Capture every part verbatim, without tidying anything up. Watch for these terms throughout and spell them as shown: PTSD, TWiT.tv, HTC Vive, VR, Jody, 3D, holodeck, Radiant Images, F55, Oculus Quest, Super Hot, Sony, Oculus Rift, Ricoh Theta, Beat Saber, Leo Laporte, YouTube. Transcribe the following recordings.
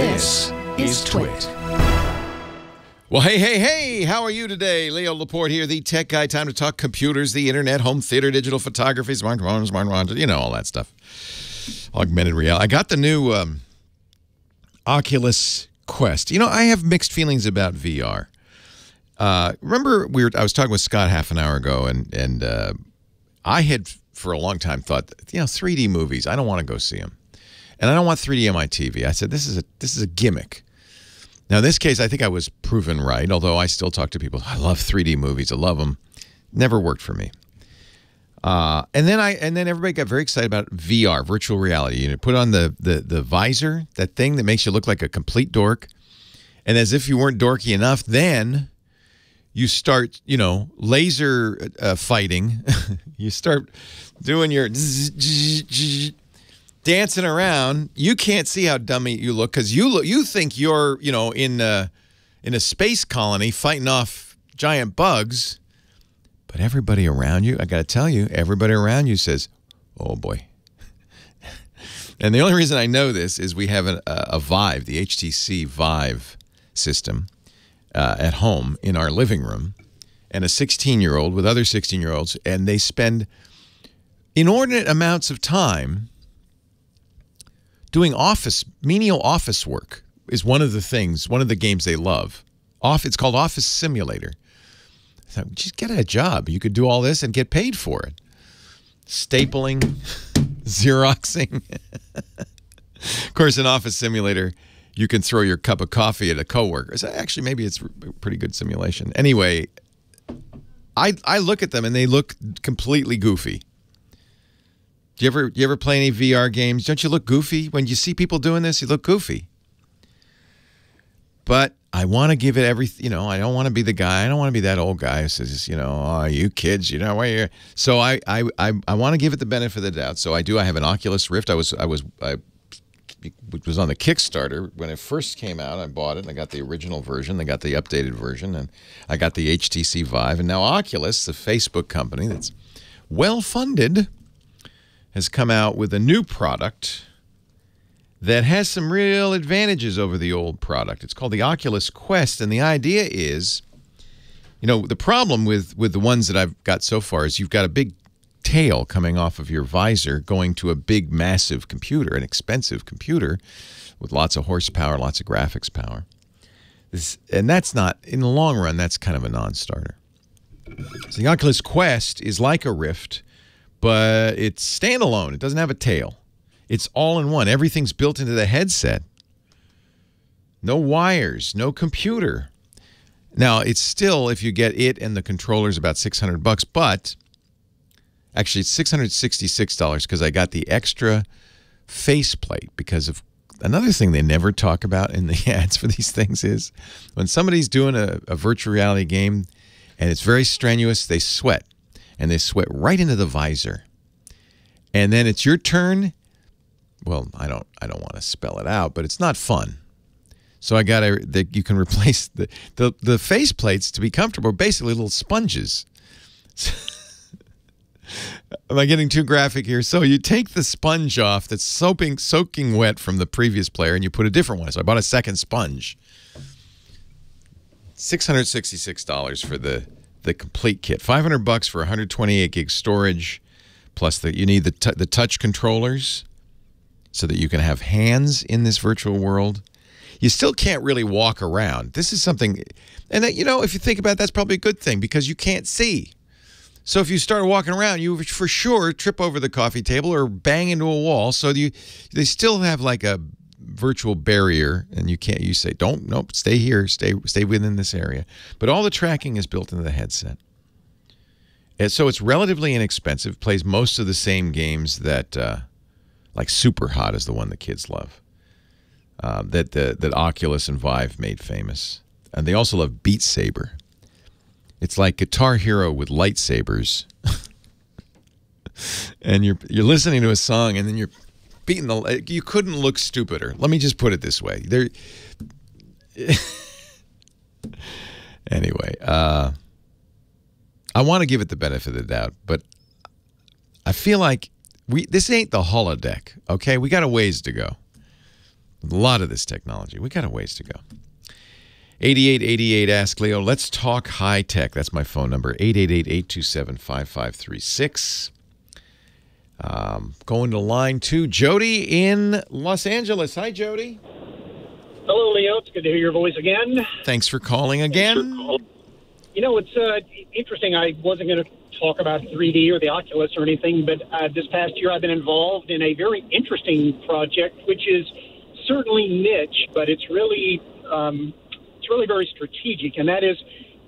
This is Twit. Well, hey, hey, hey, how are you today? Leo Laporte here, the tech guy. Time to talk computers, the internet, home theater, digital photography, smartphones, smartphones, you know, all that stuff. Augmented reality. I got the new um, Oculus Quest. You know, I have mixed feelings about V R. Uh, remember, we were, I was talking with Scott half an hour ago, and, and uh, I had for a long time thought, you know, three D movies, I don't want to go see them. And I don't want three D on my T V. I said, this is a, this is a gimmick. Now, in this case, I think I was proven right, although I still talk to people, I love three D movies, I love them. Never worked for me. Uh, and then I and then everybody got very excited about V R, virtual reality. You know, put on the, the, the visor, that thing that makes you look like a complete dork. And as if you weren't dorky enough, then you start, you know, laser uh, fighting. You start doing your dancing around. You can't see how dummy you look because you look, you think you're, you know, in a, in a space colony fighting off giant bugs, but everybody around you, I got to tell you, everybody around you says, "Oh boy." And the only reason I know this is we have a, a Vive, the H T C Vive system uh, at home in our living room, and a sixteen-year-old with other sixteen-year-olds, and they spend inordinate amounts of time doing office, menial office work is one of the things, one of the games they love. Off, it's called Office Simulator. I thought, just get a job. You could do all this and get paid for it. Stapling, Xeroxing. Of course, in Office Simulator, you can throw your cup of coffee at a coworker. So actually, maybe it's a pretty good simulation. Anyway, I, I look at them and they look completely goofy. Do you ever, do you ever play any V R games? Don't you look goofy? When you see people doing this, you look goofy. But I want to give it every, you know, I don't want to be the guy. I don't want to be that old guy who says, you know, oh, you kids, you know, why you're. So I, I, I, I want to give it the benefit of the doubt. So I do. I have an Oculus Rift. I was, I was, I was on the Kickstarter when it first came out. I bought it and I got the original version. I got the updated version and I got the H T C Vive. And now Oculus, the Facebook company that's well funded, has come out with a new product that has some real advantages over the old product. It's called the Oculus Quest, and the idea is, you know, the problem with, with the ones that I've got so far is you've got a big tail coming off of your visor going to a big, massive computer, an expensive computer with lots of horsepower, lots of graphics power. This, and that's not, in the long run, that's kind of a non-starter. So the Oculus Quest is like a Rift, but it's standalone. It doesn't have a tail. It's all in one. Everything's built into the headset. No wires, no computer. Now, it's still, if you get it and the controllers, about six hundred bucks, but actually it's six hundred sixty-six dollars because I got the extra faceplate because of another thing they never talk about in the ads for these things is when somebody's doing a, a virtual reality game and it's very strenuous, they sweat. And they sweat right into the visor. And then it's your turn. Well, I don't I don't want to spell it out, but it's not fun. So I got that you can replace the, the, the face plates to be comfortable, basically little sponges. Am I getting too graphic here? So you take the sponge off that's soaping, soaking wet from the previous player and you put a different one. So I bought a second sponge. six hundred sixty-six dollars for the the complete kit, five hundred bucks for one hundred twenty-eight gig storage, plus that you need the t the touch controllers so that you can have hands in this virtual world. You still can't really walk around. This is something, and that, you know, if you think about it, that's probably a good thing because you can't see. So if you start walking around, you for sure trip over the coffee table or bang into a wall. So you they still have like a virtual barrier, and you can't, you say, don't, nope, stay here, stay stay within this area. But all the tracking is built into the headset. And so it's relatively inexpensive, plays most of the same games that, uh, like Super Hot is the one the kids love, uh, that, the, that Oculus and Vive made famous. And they also love Beat Saber. It's like Guitar Hero with lightsabers. And you're, you're listening to a song, and then you're beating the, you couldn't look stupider. Let me just put it this way. There. Anyway, uh, I want to give it the benefit of the doubt, but I feel like we this ain't the holodeck. Okay, we got a ways to go. a lot of this technology. We got a ways to go. eighty-eight eighty-eight, ask Leo. Let's talk high tech. That's my phone number, eight eight eight, eight two seven, five five three six. Um, going to line two, Jody in Los Angeles. Hi, Jody. Hello, Leo. It's good to hear your voice again. Thanks for calling again. For calling. You know, it's uh, interesting. I wasn't going to talk about three D or the Oculus or anything, but uh, this past year I've been involved in a very interesting project, which is certainly niche, but it's really um, it's really very strategic, and that is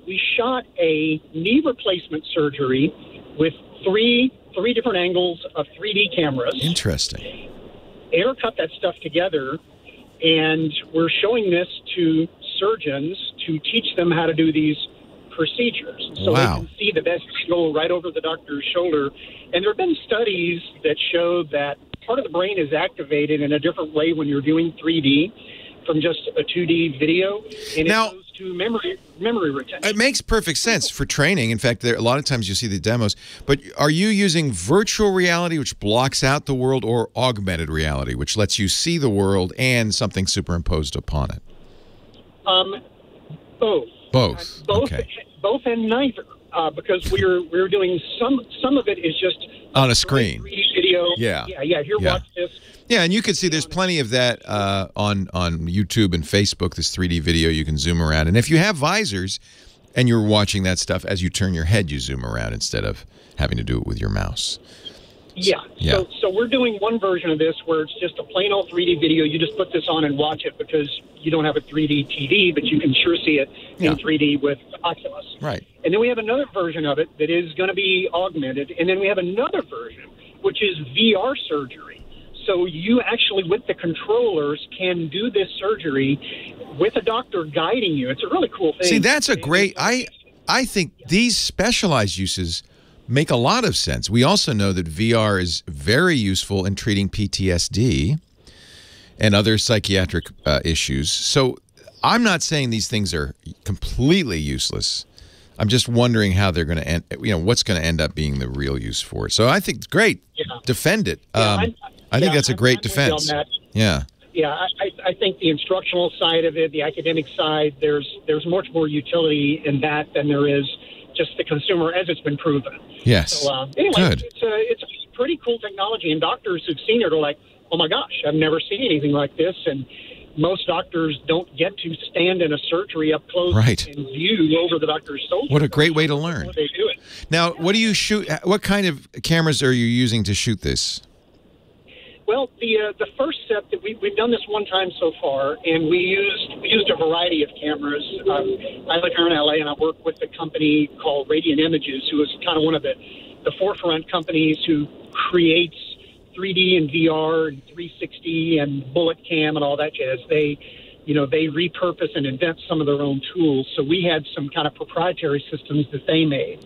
we shot a knee replacement surgery with three three different angles of three D cameras. Interesting. Air cut that stuff together, and we're showing this to surgeons to teach them how to do these procedures. So wow. They can see the best angle right over the doctor's shoulder. And there have been studies that show that part of the brain is activated in a different way when you're doing three D from just a two D video, and now, it goes to memory memory retention. It makes perfect sense for training. In fact, there a lot of times you see the demos. But are you using virtual reality, which blocks out the world, or augmented reality, which lets you see the world and something superimposed upon it? Um, both. Both. Uh, both. Okay. Both and neither, uh, because we're we're doing some some of it is just on a screen. three D video. Yeah. Yeah. Yeah. If you're yeah. watching this. Yeah, and you can see there's plenty of that uh, on on YouTube and Facebook, this three D video. You can zoom around. And if you have visors and you're watching that stuff, as you turn your head, you zoom around instead of having to do it with your mouse. Yeah. yeah. So, so we're doing one version of this where it's just a plain old three D video. You just put this on and watch it because you don't have a three D T V, but you can sure see it in yeah. three D with Oculus. Right. And then we have another version of it that is going to be augmented. And then we have another version, which is V R surgery. So you actually, with the controllers, can do this surgery with a doctor guiding you. It's a really cool thing. See, that's a great – I I think these specialized uses make a lot of sense. We also know that V R is very useful in treating P T S D and other psychiatric uh, issues. So I'm not saying these things are completely useless. I'm just wondering how they're going to end – you know, what's going to end up being the real use for it. So I think it's great. Yeah. Defend it. Yeah, um, I, I, I think yeah, that's a great I'm defense. Yeah. Yeah, I, I think the instructional side of it, the academic side, there's there's much more utility in that than there is just the consumer, as it's been proven. Yes. So, uh, anyway, Good. It's, a, it's a pretty cool technology, and doctors who've seen it are like, oh, my gosh, I've never seen anything like this. And most doctors don't get to stand in a surgery up close right. and view over the doctor's shoulder. What a great way to learn. They do it. Now, what do you shoot? What kind of cameras are you using to shoot this? Well, the uh, the first step that we we've done this one time so far, and we used we used a variety of cameras. Um, I live here in L A, and I work with a company called Radiant Images, who is kind of one of the the forefront companies who creates three D and V R and three sixty and bullet cam and all that jazz. They, you know, they repurpose and invent some of their own tools. So we had some kind of proprietary systems that they made,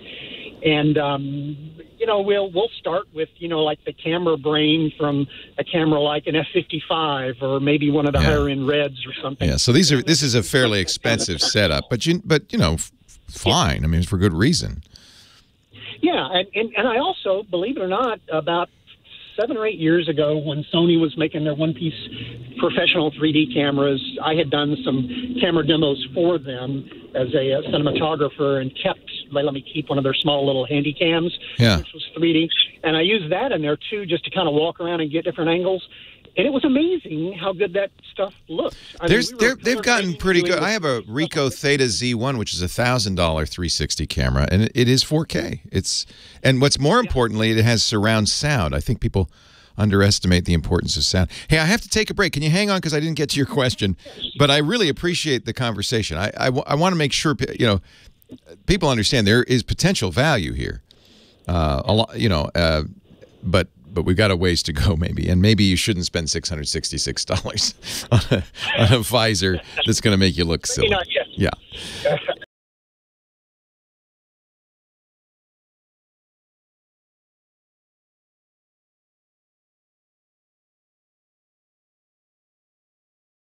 and. Um, You know, we'll we'll start with, you know, like the camera brain from a camera like an F fifty-five or maybe one of the yeah. higher end Reds or something. Yeah. So these are this is a fairly expensive setup, but you but you know, fine. Yeah. I mean, it's for good reason. Yeah, and, and and I also, believe it or not, about seven or eight years ago, when Sony was making their one-piece professional three D cameras, I had done some camera demos for them as a, a cinematographer and kept. They let me keep one of their small little handy cams, yeah. which was three D. And I used that in there, too, just to kind of walk around and get different angles. And it was amazing how good that stuff looked. I mean, we they've gotten pretty good. I have a Ricoh Theta Z one, which is a one thousand dollar three sixty camera, and it, it is four K. It's And what's more yeah. importantly, it has surround sound. I think people underestimate the importance of sound. Hey, I have to take a break. Can you hang on, because I didn't get to your question? But I really appreciate the conversation. I, I, I want to make sure, you know, people understand there is potential value here, uh, a lot, you know, uh, but but we've got a ways to go maybe, and maybe you shouldn't spend six hundred sixty-six dollars on a, on a visor that's going to make you look silly. Yeah,